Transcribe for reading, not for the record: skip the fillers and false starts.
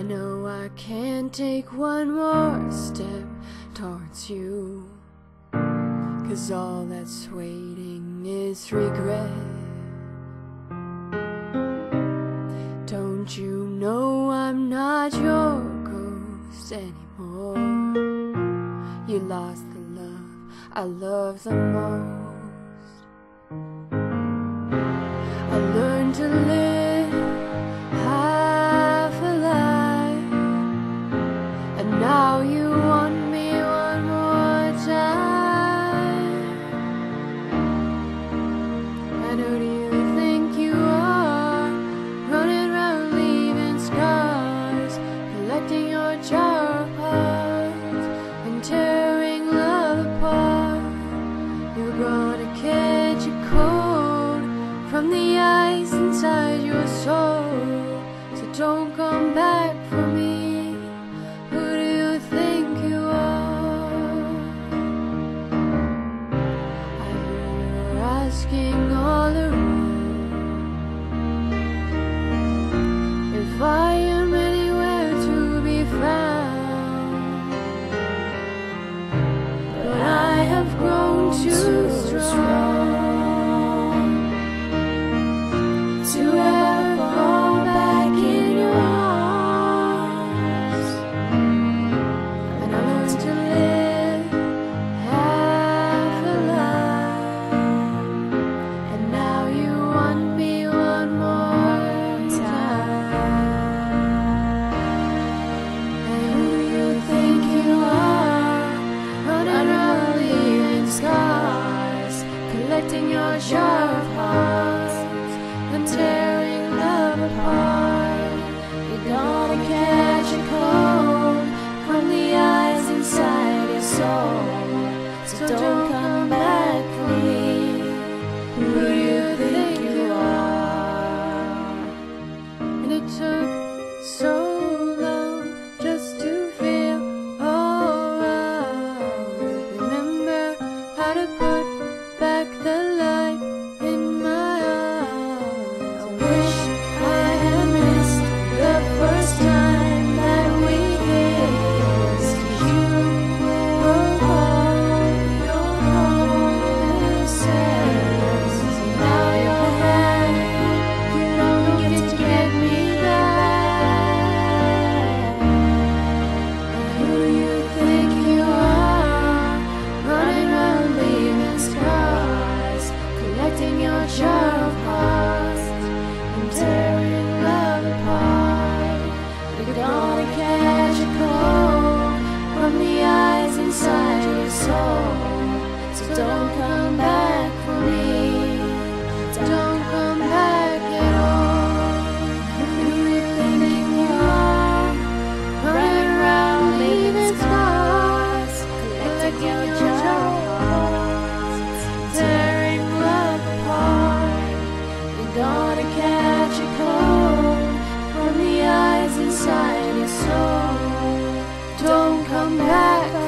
I know I can't take one more step towards you, 'cause all that's waiting is regret. Don't you know I'm not your ghost anymore? You lost the love I love the most. I learned to live half a life, and now you want me one more time. And who do you think you are, running around leaving scars, collecting your jar parts and tearing love apart? You're gonna catch a cold from the ice inside your soul, so don't come back for me. Who do you think you are? I hear you're asking all around if I am anywhere to be found. But I have grown too strong to ever fall back in your arms. And I learned to live half a life, and now you want me one more time. And who do you think you are, running around leaving scars, collecting your share of hearts and tearing love apart? You're gonna catch a cold from the eyes inside your soul, so don't come back for me. Who do you think you are? And it took so long just to feel alright. Remember how to put back the light in my eyes. I wish I had missed the first time that we kissed. You were all your own sense. Now your hand can only get me back. And who do you think you are, running around leaving scars, collecting your jar of hearts and tearing love apart? You're gonna catch a cold from the eyes inside your soul, so don't come back for me. Don't come back at all. Who do you think you are, running around leaving scars, collecting your jar of hearts, tearing love apart? You're gonna catch a cold from the eyes inside your soul. Don't come back.